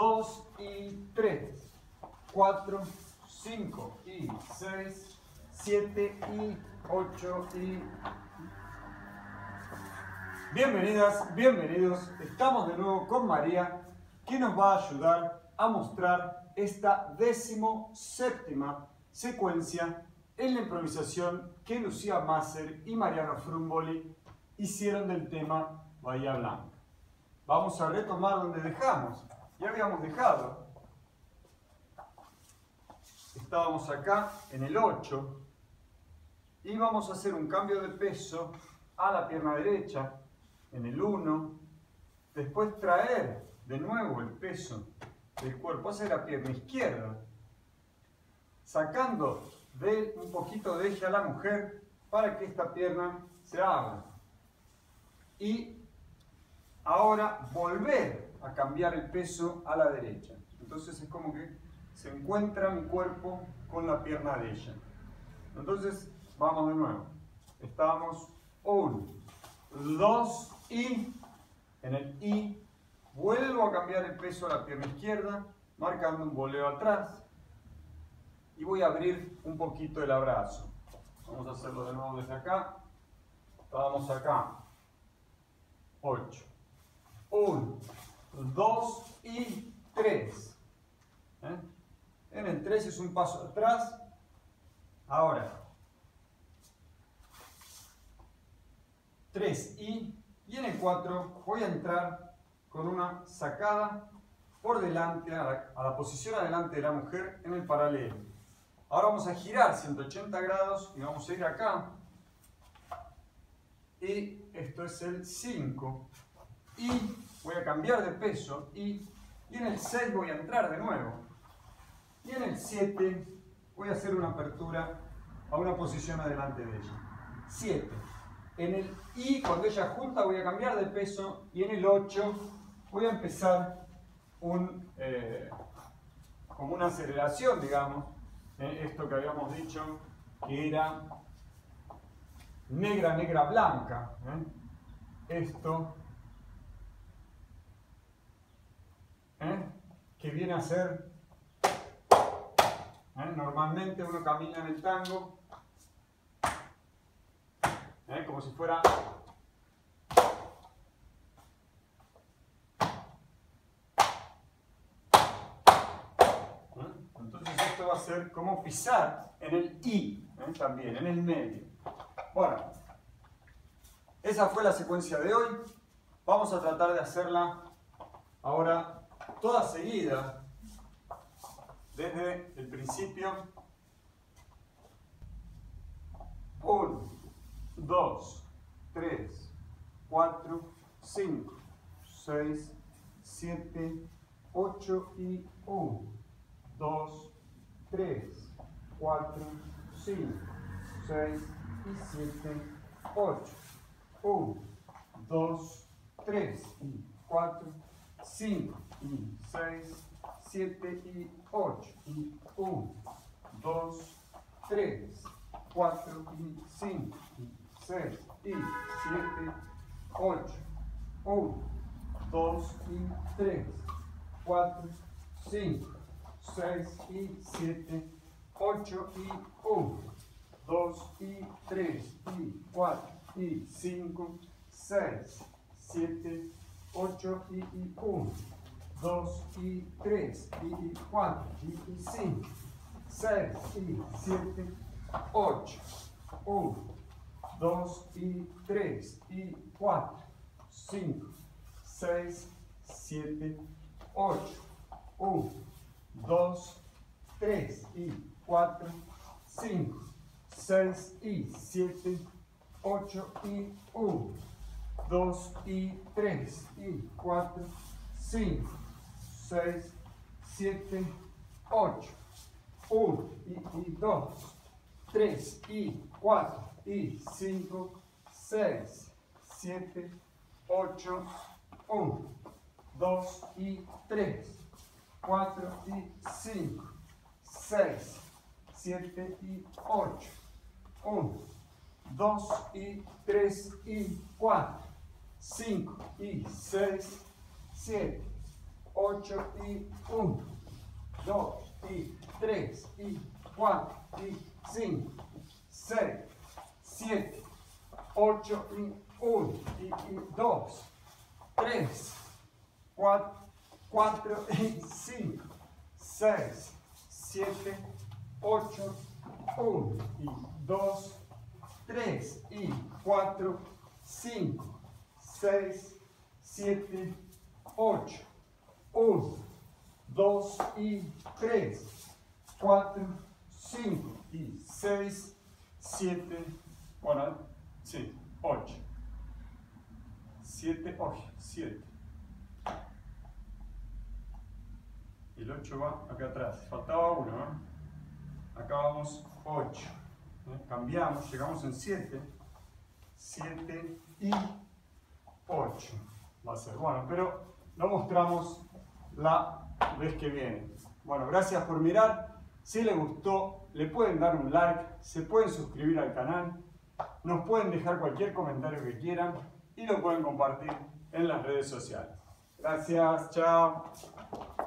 2 y 3, 4, 5 y 6, 7 y 8 y... Bienvenidas, bienvenidos, estamos de nuevo con María, que nos va a ayudar a mostrar esta 17ª secuencia en la improvisación que Lucía Mazer y Mariano Frumboli hicieron del tema Bahía Blanca. Vamos a retomar donde dejamos. Ya habíamos dejado. Estábamos acá en el 8 y vamos a hacer un cambio de peso a la pierna derecha en el 1. Después traer de nuevo el peso del cuerpo hacia la pierna izquierda, sacando de un poquito de eje a la mujer para que esta pierna se abra. Y ahora volver a cambiar el peso a la derecha. Entonces es como que se encuentra mi cuerpo con la pierna de ella. Entonces vamos de nuevo. Estábamos 1, 2 y en el I vuelvo a cambiar el peso a la pierna izquierda, marcando un voleo atrás y voy a abrir un poquito el abrazo. Vamos a hacerlo de nuevo desde acá. Estábamos acá. 8. 1, 2 y 3. En el 3 es un paso atrás. Ahora 3 y en el 4 voy a entrar con una sacada por delante a la posición adelante de la mujer en el paralelo. Ahora vamos a girar 180 grados y vamos a ir acá. Y esto es el 5. Y voy a cambiar de peso y en el 6 voy a entrar de nuevo y en el 7 voy a hacer una apertura a una posición adelante de ella. 7 en el I, cuando ella junta voy a cambiar de peso y en el 8 voy a empezar como una aceleración, digamos, esto que habíamos dicho que era negra, negra, blanca, esto que viene a ser, normalmente uno camina en el tango como si fuera entonces esto va a ser como pisar en el I, también en el medio. Bueno, esa fue la secuencia de hoy. Vamos a tratar de hacerla ahora toda seguida, desde el principio. 1, 2, 3, 4, 5, 6, 7, 8 y 1, 2, 3, 4, 5, 6 y 7, 8, 1, 2, 3 y 4, 5 y 6, 7 y 8 y 1, 2, 3, 4 y 5 y 6 y 7, 8, 1, 2 y 3, 4, 5, 6 y 7, 8 y 1, 2 y 3 y 4 y 5, 6, 7, 8 y 1, 2 y 3 y 4 y 5, 6 y 7, 8, 1, 2 y 3 y 4, 5, 6, 7, 8, 1, 2, 3 y 4, 5, 6 y 7, 8 y 1. 2 y 3 y 4, 5, 6, 7, 8, 1 y 2, 3 y 4 y 5, 6, 7, 8, 1, 2 y 3, 4 y 5, 6, 7 y 8, 1, 2 y 3 y 4. 5 y 6, 7, 8 y 1, 2 y 3 y 4 y 5, 6, 7, 8 y 1 y 2, 3, 4 y 5, 6, 7, 8, 1 y 2, 3 y 4, 5, 6, 7, 8, 1, 2 y 3, 4, 5 y 6, 7, bueno, sí, 8, 7, 8, 7. El 8 va acá atrás, faltaba uno, ¿eh? Acá vamos 8, ¿eh? Cambiamos, llegamos en 7, 7 y 8 va a ser, bueno, pero lo mostramos la vez que viene. Bueno, gracias por mirar, si les gustó le pueden dar un like, se pueden suscribir al canal, nos pueden dejar cualquier comentario que quieran y lo pueden compartir en las redes sociales. Gracias, chao.